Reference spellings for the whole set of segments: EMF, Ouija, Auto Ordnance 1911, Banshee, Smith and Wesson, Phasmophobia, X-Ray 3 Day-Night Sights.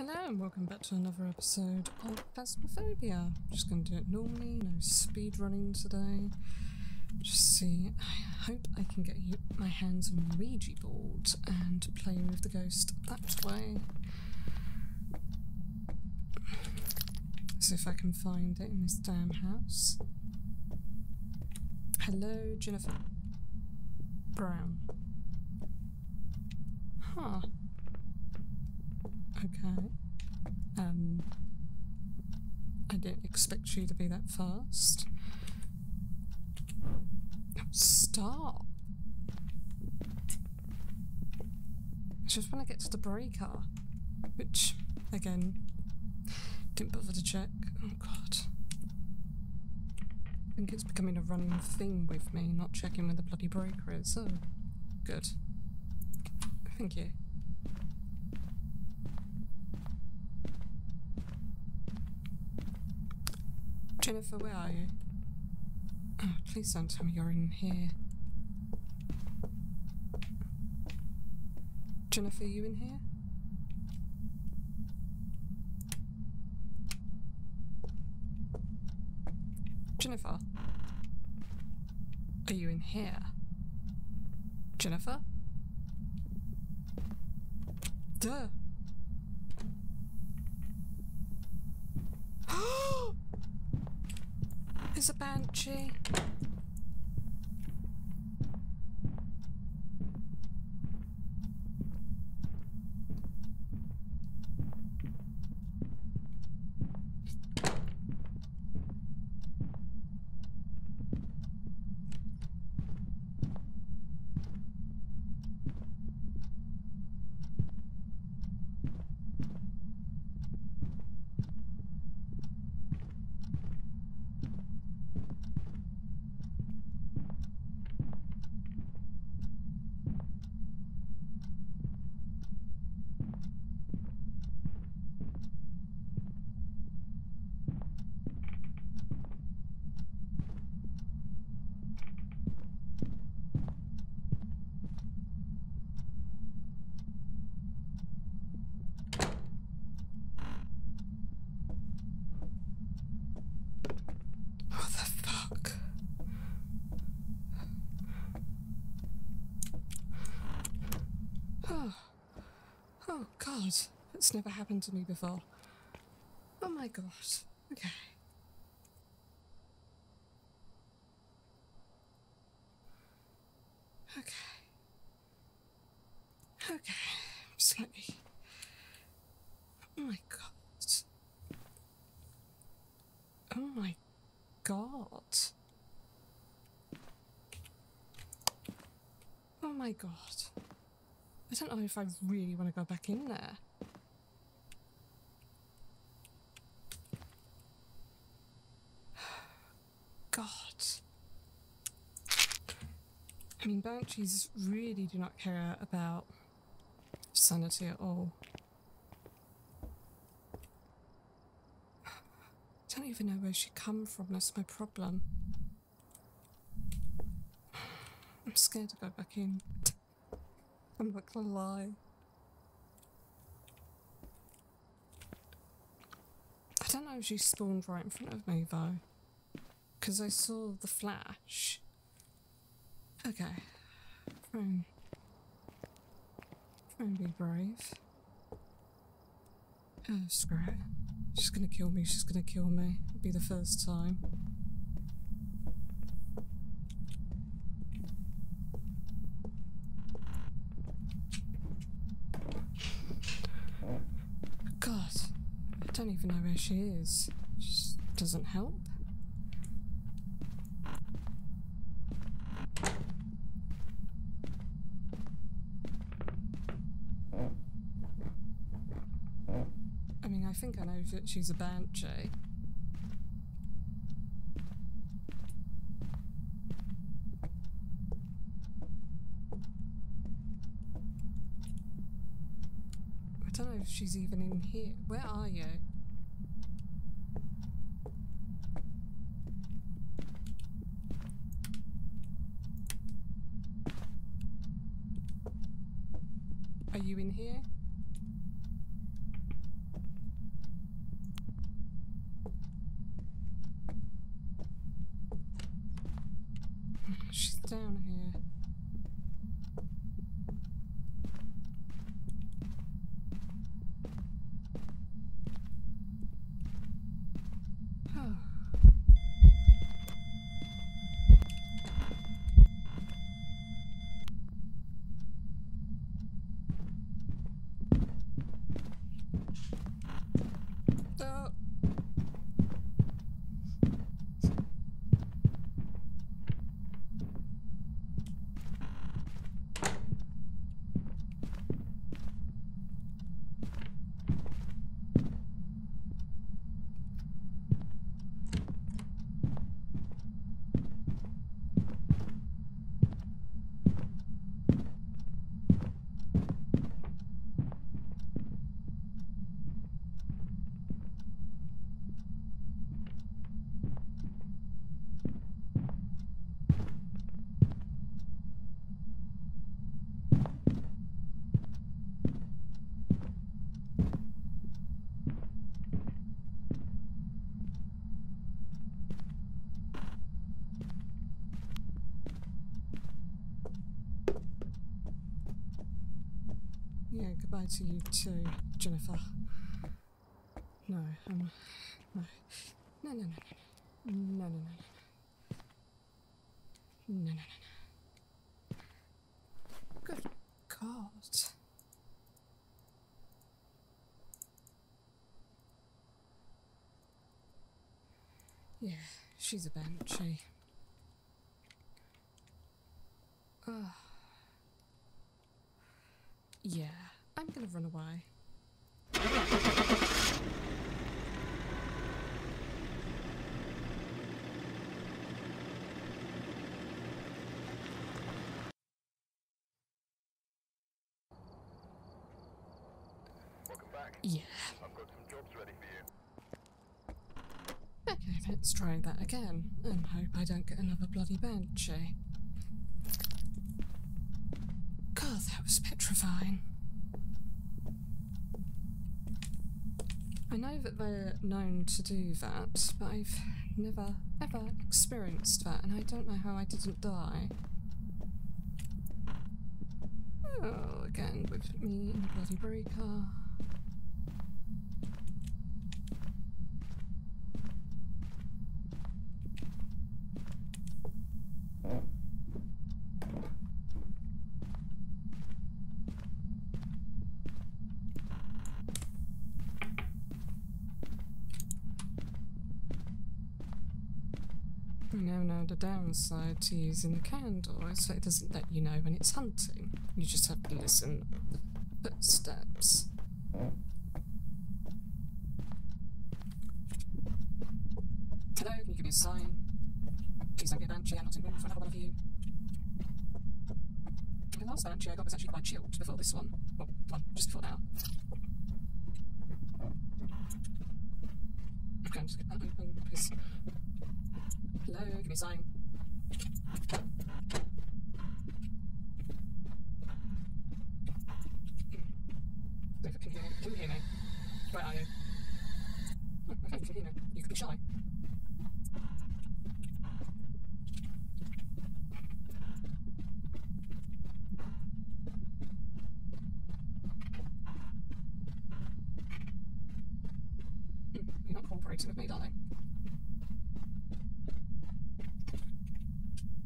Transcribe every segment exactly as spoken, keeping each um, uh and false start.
Hello and welcome back to another episode of Phasmophobia. I'm just going to do it normally, no speed running today. Just see, I hope I can get my hands on the Ouija board and play with the ghost that way. See if I can find it in this damn house. Hello, Jennifer Brown. Huh. Okay. Um, I didn't expect you to be that fast. Stop! I just want to get to the breaker, which, again, didn't bother to check. Oh god. I think it's becoming a running thing with me, not checking where the bloody breaker is. Oh, good. Thank you. Jennifer, where are you? Oh, please don't tell me you're in here. Jennifer, are you in here? Jennifer? Are you in here? Jennifer? Duh! Is a banshee. Oh god, that's never happened to me before. Oh my god, okay. Okay. Okay, slightly. Oh my god. Oh my god. Oh my god. I don't know if I really want to go back in there. God. I mean, banshees really do not care about sanity at all. I don't even know where she come from, that's my problem. I'm scared to go back in. I'm not gonna lie. I don't know if she spawned right in front of me though, because I saw the flash. Okay. Try and, try and be brave. Oh, screw it. She's gonna kill me, she's gonna kill me. It'll be the first time. I don't even know where she is. She just doesn't help. I mean, I think I know that she's a banshee. I don't know if she's even in here. Where are you? Are you in here? down here? Yeah, goodbye to you too, Jennifer. No, um, no. No, no, no, no, no, no, no, no, no, no, no. Good God. Yeah, she's a banshee. Oh. Yeah, I'm gonna run away. Welcome back. Yeah. I've got some jobs ready for you. Okay, let's try that again and hope I don't get another bloody banshee. That was petrifying. I know that they're known to do that, but I've never ever experienced that, and I don't know how I didn't die. Oh, again with me in a bloody breaker. The downside to using the candle is that it doesn't let you know when it's hunting. You just have to listen to the footsteps. Hello, can you give me a sign? Please don't be a banshee, I'm not in room for another one of you. The last banshee I got was actually quite chilled before this one. Well, one just before now. Okay, I'm just going to get that open because... Hello, give me a sign. If it can hear me, can you hear me? Where are you? Oh, okay, you can hear me. You could be shy. You're not cooperating with me, darling.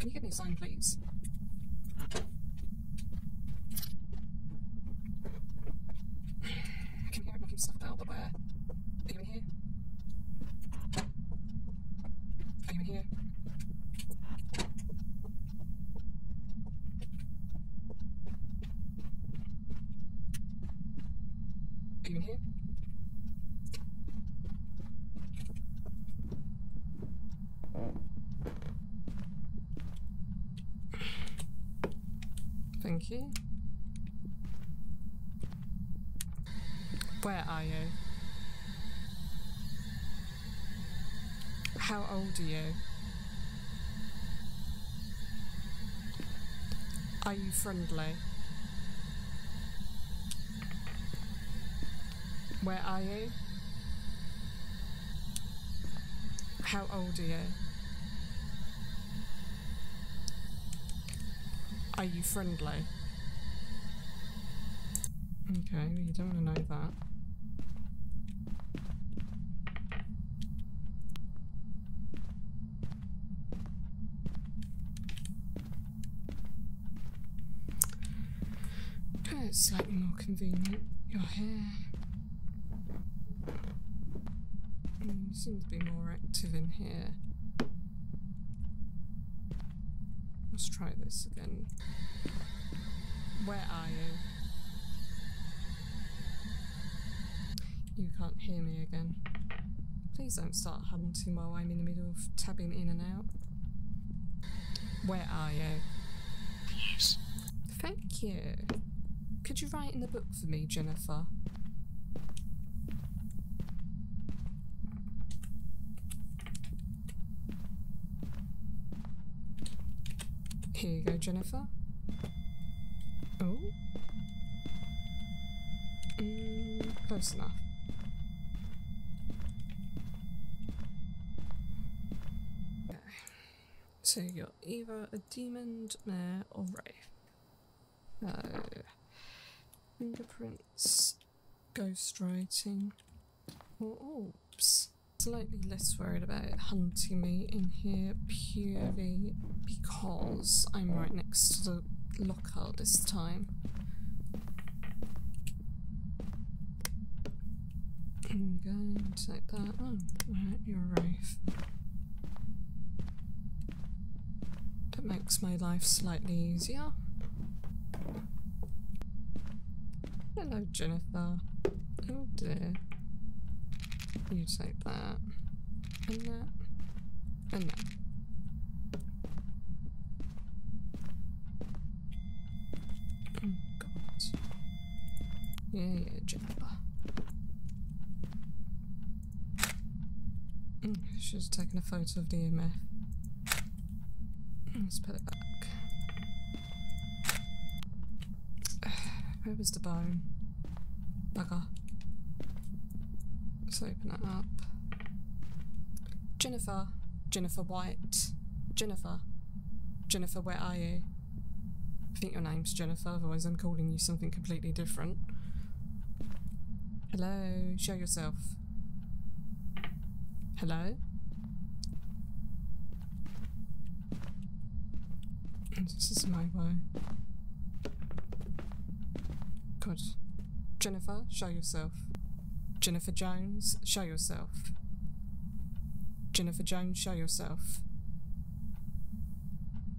Can you give me a sign, please? I can hear it knocking stuff about, but where? Are you in here? Are you in here? Are you in here? Thank you. Where are you? How old are you? Are you friendly? Where are you? How old are you? Are you friendly? Okay, you don't want to know that. It's slightly more convenient. Your hair mm, seems to be more active in here. Let's try this again. Where are you? You can't hear me again. Please don't start hunting while I'm in the middle of tabbing in and out. Where are you? Yes. Thank you. Could you write in the book for me, Jennifer? Here you go, Jennifer. Oh? Mm, close enough. Okay. So you're either a demon, mare, or wraith. No. Fingerprints, ghostwriting, or orbs. Slightly less worried about it hunting me in here purely because I'm right next to the locker this time. I'm going to take that. Oh, right, you're a wraith. That makes my life slightly easier. Hello, Jennifer. Oh dear. You take that. And that. And that. Oh god. Yeah, yeah, Jennifer. I should have taken a photo of the E M F. Let's put it back. Where was the bone? Bugger. Let's open it up. Jennifer. Jennifer White. Jennifer. Jennifer, where are you? I think your name's Jennifer, otherwise I'm calling you something completely different. Hello, show yourself. Hello? This is my way. God. Jennifer, show yourself. Jennifer Jones, show yourself. Jennifer Jones, show yourself.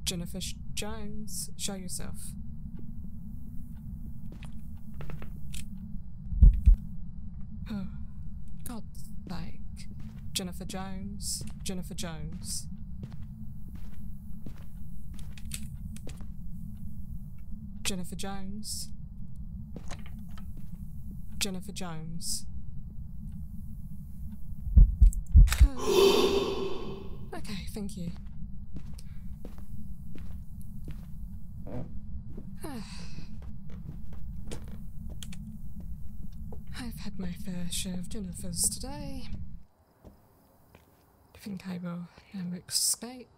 Jennifer Sh Jones, show yourself. Oh, God's sake. Jennifer Jones, Jennifer Jones. Jennifer Jones. Jennifer Jones. Okay, thank you. I've had my fair share of Jennifers today. I think I will now escape.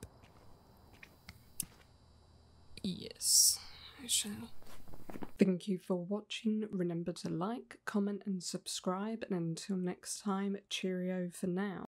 Yes, I shall. Thank you for watching. Remember to like, comment and subscribe, and until next time, cheerio for now.